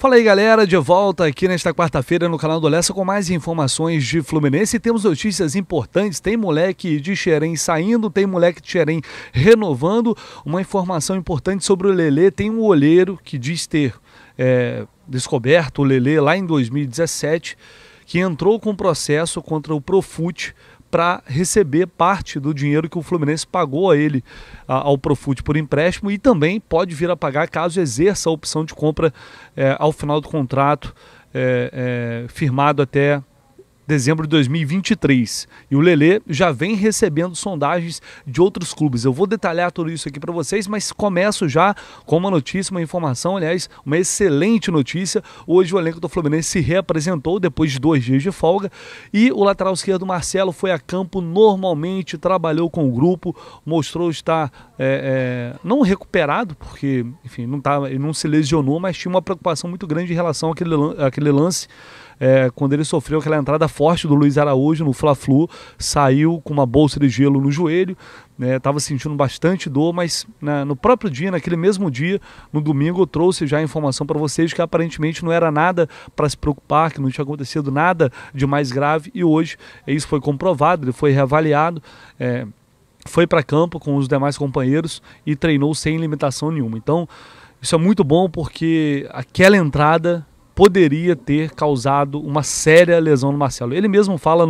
Fala aí galera, de volta aqui nesta quarta-feira no Canal do Lessa com mais informações de Fluminense. Temos notícias importantes, tem moleque de Xerém saindo, tem moleque de Xerém renovando. Uma informação importante sobre o Lelê, tem um olheiro que diz ter descoberto o Lelê lá em 2017, que entrou com processo contra o Profute para receber parte do dinheiro que o Fluminense pagou a ele, ao Profute, por empréstimo, e também pode vir a pagar caso exerça a opção de compra ao final do contrato firmado até dezembro de 2023. E o Lelê já vem recebendo sondagens de outros clubes. Eu vou detalhar tudo isso aqui para vocês, mas começo já com uma notícia, uma informação, aliás, uma excelente notícia. Hoje o elenco do Fluminense se reapresentou depois de 2 dias de folga e o lateral esquerdo Marcelo foi a campo normalmente, trabalhou com o grupo, mostrou estar não recuperado, porque enfim, ele não se lesionou, mas tinha uma preocupação muito grande em relação àquele lance. Quando ele sofreu aquela entrada forte do Luiz Araújo no Fla-Flu, saiu com uma bolsa de gelo no joelho, estava sentindo bastante dor, mas no próprio dia, naquele mesmo dia, no domingo, eu trouxe já a informação para vocês que aparentemente não era nada para se preocupar, que não tinha acontecido nada de mais grave, e hoje isso foi comprovado, ele foi reavaliado, foi para campo com os demais companheiros e treinou sem limitação nenhuma. Então, isso é muito bom porque aquela entrada poderia ter causado uma séria lesão no Marcelo. Ele mesmo fala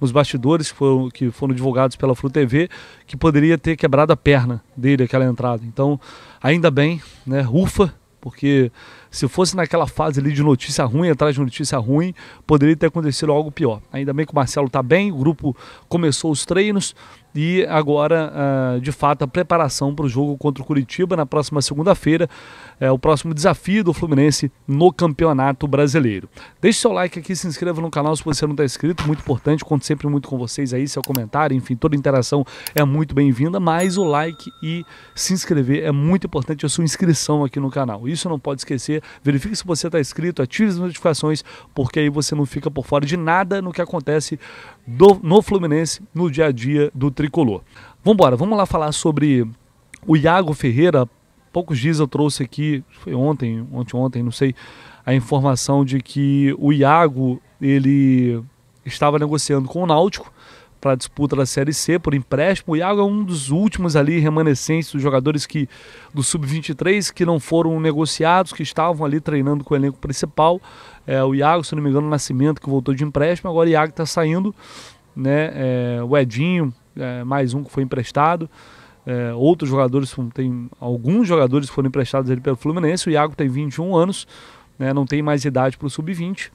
nos bastidores que foram divulgados pela FluTV que poderia ter quebrado a perna dele aquela entrada. Então, ainda bem, né? Ufa, porque se fosse naquela fase ali de notícia ruim, atrás de notícia ruim, poderia ter acontecido algo pior. Ainda bem que o Marcelo está bem, o grupo começou os treinos e agora, de fato, a preparação para o jogo contra o Curitiba na próxima segunda-feira, é o próximo desafio do Fluminense no Campeonato Brasileiro. Deixe seu like aqui, se inscreva no canal se você não está inscrito, muito importante, conto sempre muito com vocês aí, seu comentário, enfim, toda interação é muito bem-vinda, mas o like e se inscrever é muito importante, a sua inscrição aqui no canal, isso não pode esquecer. Verifique se você está inscrito, ative as notificações, porque aí você não fica por fora de nada no que acontece no Fluminense, no dia a dia do Tricolor. Vamos lá falar sobre o Iago Ferreira. Poucos dias eu trouxe aqui, foi ontem, não sei, a informação de que o Iago, ele estava negociando com o Náutico para a disputa da Série C por empréstimo. O Iago é um dos últimos ali remanescentes dos jogadores do Sub-23 que não foram negociados, que estavam ali treinando com o elenco principal. O Iago, se não me engano, o Nascimento, que voltou de empréstimo, agora o Iago está saindo, né? O Edinho, mais um que foi emprestado. Outros jogadores, alguns jogadores foram emprestados ali pelo Fluminense. O Iago tem 21 anos, né? Não tem mais idade para o Sub-20.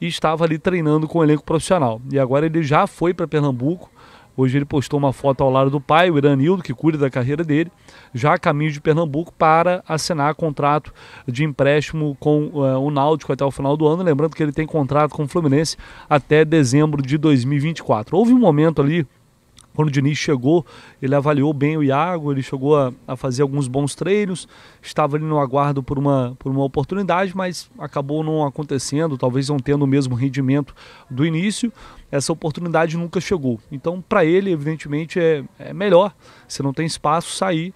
E estava ali treinando com o elenco profissional. E agora ele já foi para Pernambuco. Hoje ele postou uma foto ao lado do pai, o Iranildo, que cuida da carreira dele, já a caminho de Pernambuco para assinar contrato de empréstimo com o Náutico até o final do ano. Lembrando que ele tem contrato com o Fluminense até dezembro de 2024. Houve um momento ali, quando o Diniz chegou, ele avaliou bem o Iago, ele chegou a fazer alguns bons treinos, estava ali no aguardo por uma oportunidade, mas acabou não acontecendo, talvez não tendo o mesmo rendimento do início, essa oportunidade nunca chegou. Então, para ele, evidentemente, é melhor, se não tem espaço, sair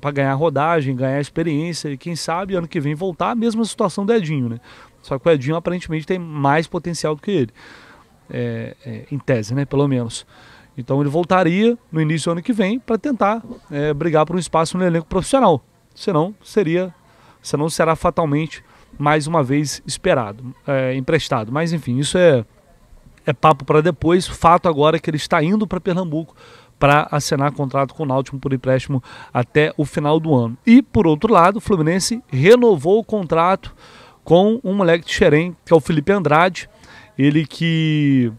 para ganhar rodagem, ganhar experiência e, quem sabe, ano que vem voltar, a mesma situação do Edinho, né? Só que o Edinho, aparentemente, tem mais potencial do que ele, em tese, né? Pelo menos. Então ele voltaria no início do ano que vem para tentar brigar por um espaço no elenco profissional. Senão será fatalmente mais uma vez emprestado. Mas enfim, isso é papo para depois. Fato agora é que ele está indo para Pernambuco para assinar contrato com o Náutico por empréstimo até o final do ano. E por outro lado, o Fluminense renovou o contrato com um moleque de Xerém, que é o Felipe Andrade. Ele que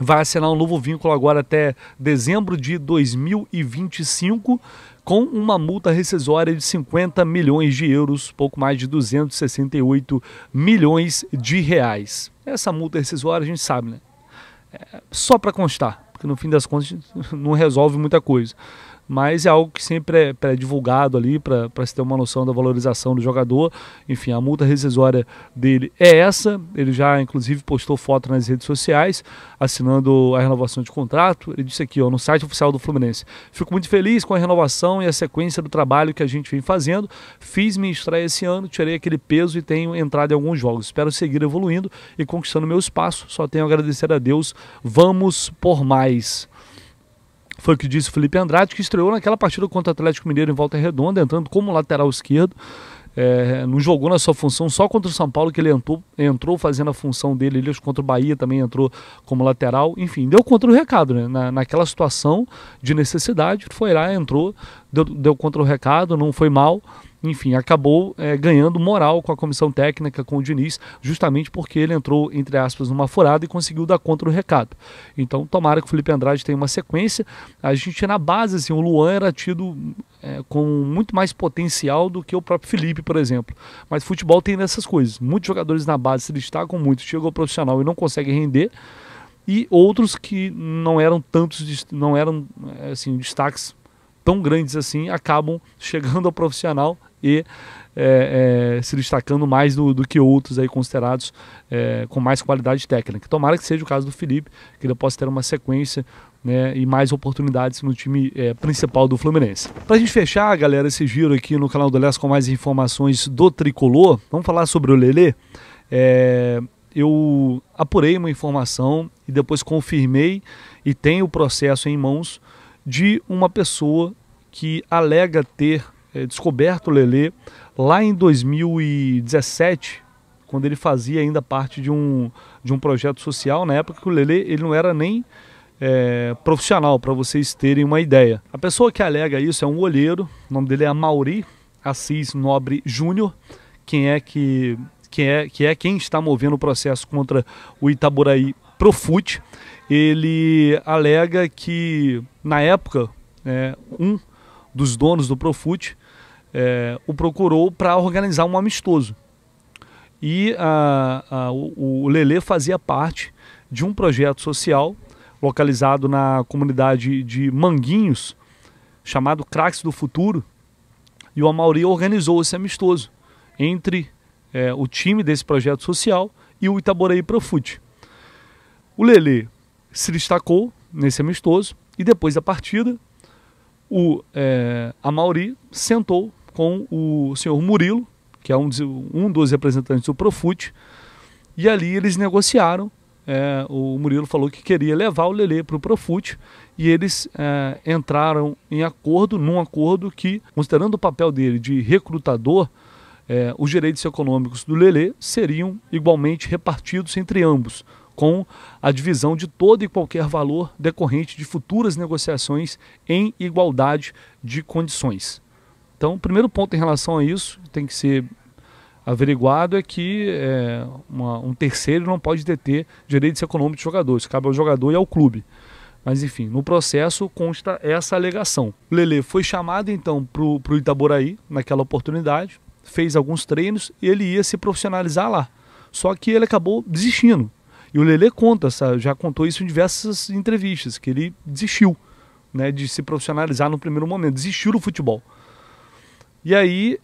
vai assinar um novo vínculo agora até dezembro de 2025 com uma multa rescisória de 50 milhões de euros, pouco mais de 268 milhões de reais. Essa multa rescisória a gente sabe, né? Só para constar, porque no fim das contas não resolve muita coisa. mas é algo que sempre é divulgado ali para se ter uma noção da valorização do jogador. Enfim, a multa rescisória dele é essa, ele já inclusive postou foto nas redes sociais assinando a renovação de contrato. Ele disse aqui, ó, no site oficial do Fluminense: "Fico muito feliz com a renovação e a sequência do trabalho que a gente vem fazendo. Fiz minha estreia esse ano, tirei aquele peso e tenho entrado em alguns jogos. Espero seguir evoluindo e conquistando meu espaço. Só tenho a agradecer a Deus. Vamos por mais." Foi o que disse o Felipe Andrade, que estreou naquela partida contra o Atlético Mineiro em Volta Redonda, entrando como lateral esquerdo. Não jogou na sua função, só contra o São Paulo que ele entrou fazendo a função dele. Ele contra o Bahia também entrou como lateral. Enfim, deu contra o recado, né? Naquela situação de necessidade, foi lá, entrou, deu contra o recado, não foi mal. Enfim, acabou ganhando moral com a comissão técnica, com o Diniz, justamente porque ele entrou, entre aspas, numa furada e conseguiu dar contra o recado. Então, tomara que o Felipe Andrade tenha uma sequência. A gente, na base, assim, o Luan era tido com muito mais potencial do que o próprio Felipe, por exemplo. Mas futebol tem dessas coisas. Muitos jogadores na base se destacam muito, chegam ao profissional e não conseguem render. E outros que não eram tantos, não eram assim, destaques tão grandes assim, acabam chegando ao profissional e se destacando mais do que outros aí considerados com mais qualidade técnica. Tomara que seja o caso do Felipe, que ele possa ter uma sequência, né, e mais oportunidades no time principal do Fluminense. Para a gente fechar, galera, esse giro aqui no Canal do Lessa com mais informações do Tricolor, vamos falar sobre o Lelê. Eu apurei uma informação e depois confirmei e tenho o processo em mãos de uma pessoa que alega ter descoberto o Lelê lá em 2017, quando ele fazia ainda parte de um projeto social. Na época que o Lelê ele não era nem profissional, para vocês terem uma ideia. A pessoa que alega isso é um olheiro, o nome dele é Amauri Assis Nobre Júnior, quem está movendo o processo contra o Itaboraí Profute. Ele alega que, na época, um dos donos do Profute o procurou para organizar um amistoso. E o Lelê fazia parte de um projeto social localizado na comunidade de Manguinhos, chamado Craques do Futuro, e o Amauri organizou esse amistoso entre o time desse projeto social e o Itaboraí Profute. O Lelê se destacou nesse amistoso e depois da partida o Amauri sentou com o senhor Murilo, que é um dos representantes do Profute, e ali eles negociaram. O Murilo falou que queria levar o Lelê para o Profute e eles entraram em acordo, num acordo que, considerando o papel dele de recrutador, os direitos econômicos do Lelê seriam igualmente repartidos entre ambos, com a divisão de todo e qualquer valor decorrente de futuras negociações em igualdade de condições. Então, o primeiro ponto em relação a isso tem que ser averiguado é que um terceiro não pode deter direitos econômicos de jogadores, cabe ao jogador e ao clube. Mas, enfim, no processo consta essa alegação. Lelê foi chamado, então, para o Itaboraí naquela oportunidade, fez alguns treinos e ele ia se profissionalizar lá. Só que ele acabou desistindo. E o Lelê conta, já contou isso em diversas entrevistas, que ele desistiu, né, de se profissionalizar no primeiro momento, desistiu do futebol. E aí,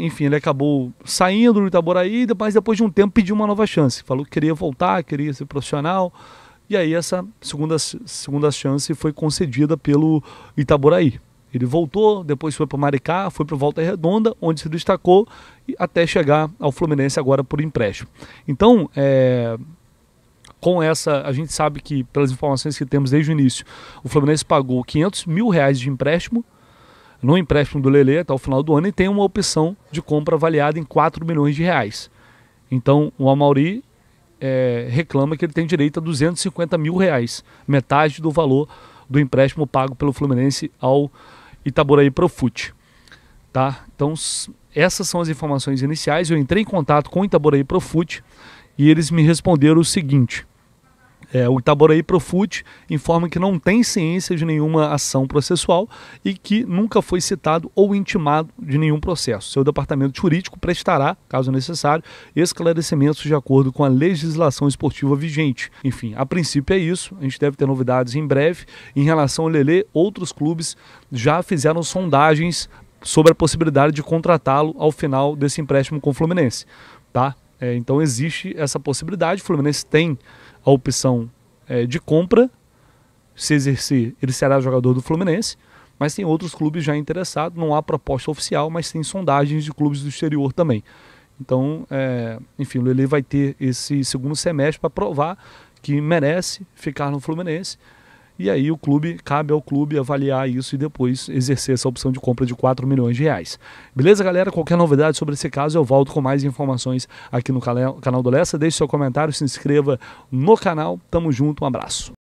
enfim, ele acabou saindo do Itaboraí, mas depois de um tempo pediu uma nova chance. Falou que queria voltar, queria ser profissional. E aí essa segunda chance foi concedida pelo Itaboraí. Ele voltou, depois foi para o Maricá, foi para o Volta Redonda, onde se destacou, até chegar ao Fluminense agora por empréstimo. Então, com essa, a gente sabe que, pelas informações que temos desde o início, o Fluminense pagou R$500 mil de empréstimo, no empréstimo do Lelê até o final do ano, e tem uma opção de compra avaliada em R$4 milhões. Então, o Amauri reclama que ele tem direito a R$250 mil, metade do valor do empréstimo pago pelo Fluminense ao Itaboraí Profute. Tá? Então, essas são as informações iniciais. Eu entrei em contato com o Itaboraí Profute e eles me responderam o seguinte... O Itaboraí Profute informa que não tem ciência de nenhuma ação processual e que nunca foi citado ou intimado de nenhum processo. Seu departamento jurídico prestará, caso necessário, esclarecimentos de acordo com a legislação esportiva vigente. Enfim, a princípio é isso. A gente deve ter novidades em breve. Em relação ao Lelê, outros clubes já fizeram sondagens sobre a possibilidade de contratá-lo ao final desse empréstimo com o Fluminense, tá? Então existe essa possibilidade. O Fluminense tem a opção de compra. Se exercer, ele será jogador do Fluminense, mas tem outros clubes já interessados. Não há proposta oficial, mas tem sondagens de clubes do exterior também. Então, enfim, o Lelê vai ter esse segundo semestre para provar que merece ficar no Fluminense. E aí o clube, cabe ao clube avaliar isso e depois exercer essa opção de compra de 4 milhões de reais. Beleza, galera? Qualquer novidade sobre esse caso, eu volto com mais informações aqui no canal do Lessa. Deixe seu comentário, se inscreva no canal. Tamo junto, um abraço.